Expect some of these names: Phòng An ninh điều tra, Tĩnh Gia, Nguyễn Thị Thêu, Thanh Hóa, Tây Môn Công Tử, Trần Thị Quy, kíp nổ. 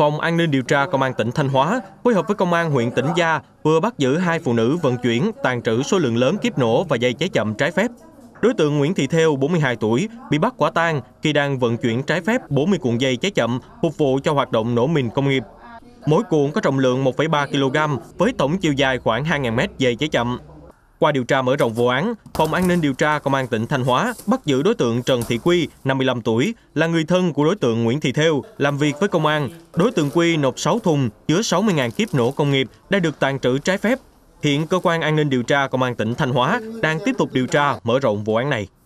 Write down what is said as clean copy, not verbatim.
Phòng An ninh điều tra Công an tỉnh Thanh Hóa phối hợp với Công an huyện Tĩnh Gia vừa bắt giữ hai phụ nữ vận chuyển, tàng trữ số lượng lớn kíp nổ và dây cháy chậm trái phép. Đối tượng Nguyễn Thị Thêu, 42 tuổi, bị bắt quả tang khi đang vận chuyển trái phép 40 cuộn dây cháy chậm phục vụ cho hoạt động nổ mìn công nghiệp. Mỗi cuộn có trọng lượng 1,3 kg với tổng chiều dài khoảng 2.000 m dây cháy chậm. Qua điều tra mở rộng vụ án, Phòng An ninh điều tra Công an tỉnh Thanh Hóa bắt giữ đối tượng Trần Thị Quy, 55 tuổi, là người thân của đối tượng Nguyễn Thị Thêu, làm việc với công an. Đối tượng Quy nộp 6 thùng chứa 60.000 kíp nổ công nghiệp đã được tàng trữ trái phép. Hiện cơ quan An ninh điều tra Công an tỉnh Thanh Hóa đang tiếp tục điều tra mở rộng vụ án này.